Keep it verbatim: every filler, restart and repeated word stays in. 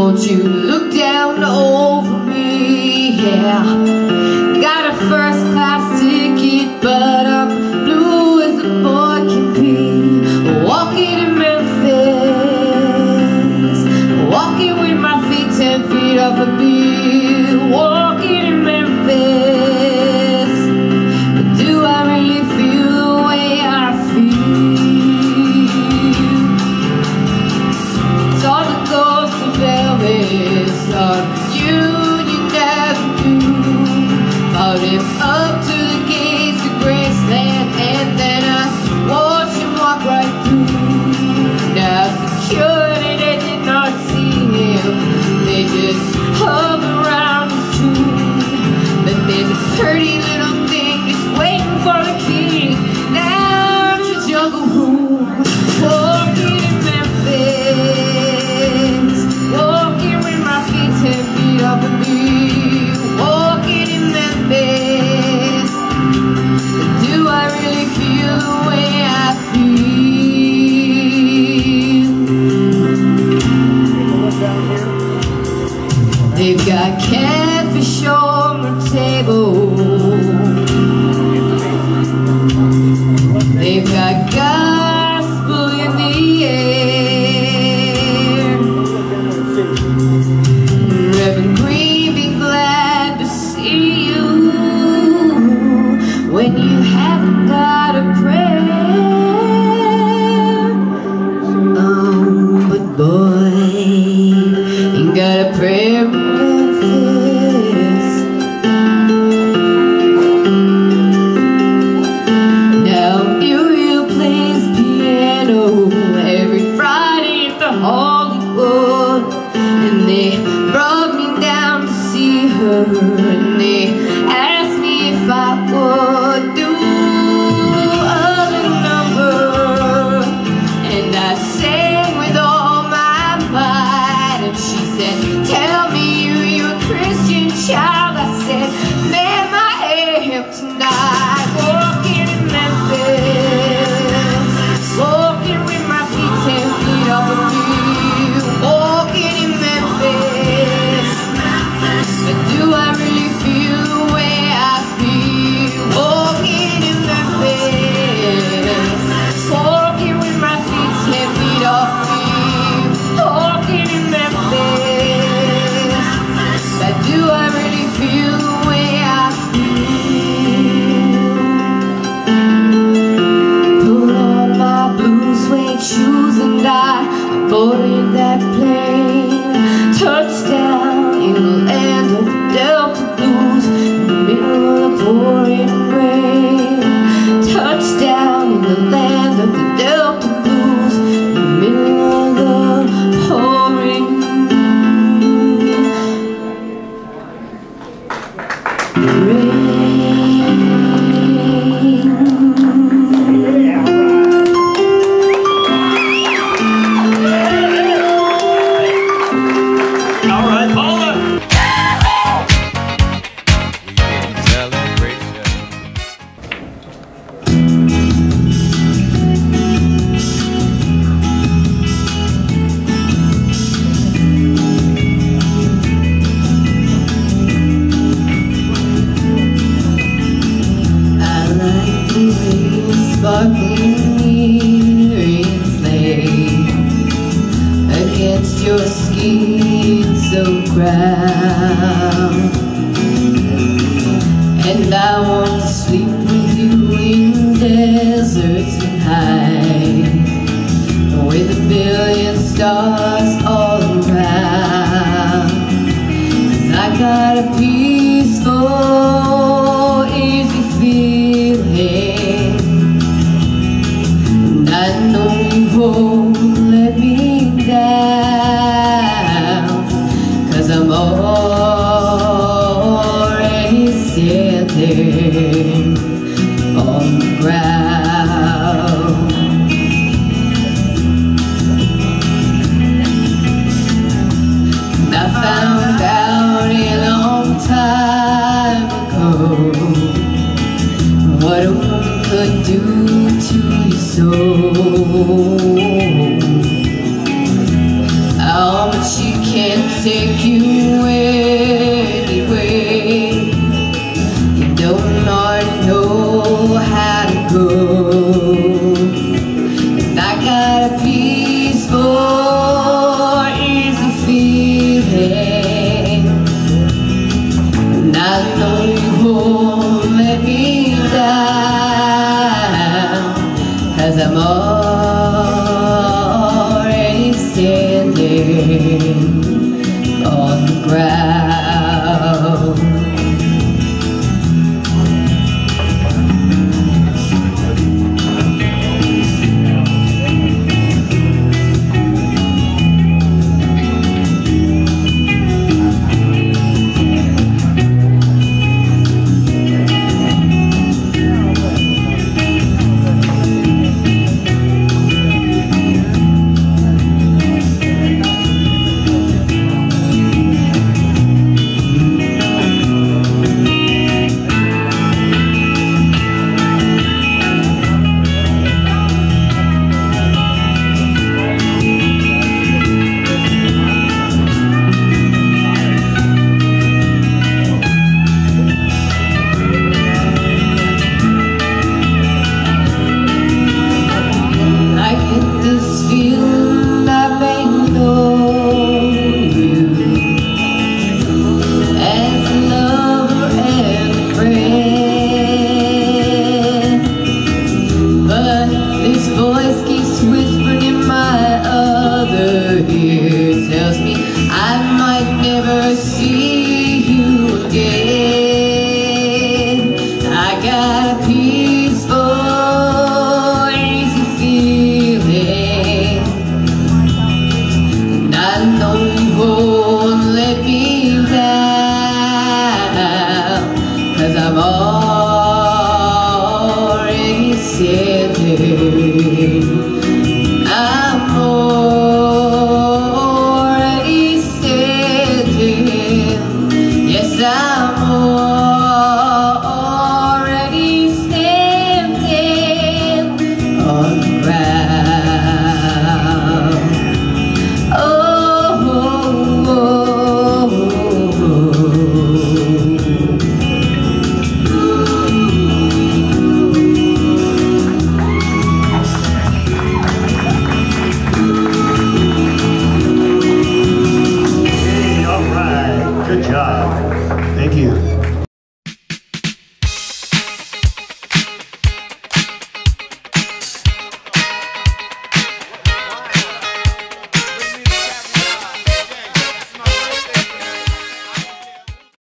won't you look down over me, yeah. Got a first class ticket, but I'm blue as a boy can be. Walking in Memphis, walking with my feet ten feet off a beat. Walking in Memphis, but do I really feel the way I feel? It's all the ghost Elvis, thought you, you never knew. Thought him up to the gates of Graceland, and then I watched him walk right through. Now security, they did not see him, they just hung around the tomb. But there's a pretty little thing just waiting for a king down to Jungle Room. Walking in Memphis, ten feet off of me, walking in Memphis. Do I really feel the way I feel? They've got catfish on the table, they've got gospel in the air. When you haven't got a prayer, um, but boy, you got a prayer in Memphis. Now Muriel plays piano every Friday at the Hollywood, and they brought me down to see her, and they asked me if I would child. I said, man, I am tonight. Walking in Memphis, walking with my feet ten feet off of you. Walking in Memphis, but do I really feel the way I feel? Walking in Memphis, walking with my feet ten feet off of you. Walking in Memphis, but do I really feel the way I feel? Put on my blue suede shoes and I boarded that plane. Touchdown in the land of the Delta Blues, in the middle of the pouring rain. Touchdown in the land of the Delta Blues, in the middle of the pouring rain. And I want to sleep with you in deserts and high, with a billion stars all around. 'Cause I got a peaceful, easy feeling, and I know you won't let me down, 'cause I'm already standing on the ground. And I found out a long time ago what a woman could do to your soul, how much you can't take you anyway. You don't already know how to go. And I got a peaceful, easy feeling, and I know you won't let me down, 'cause I'm already standing on the ground.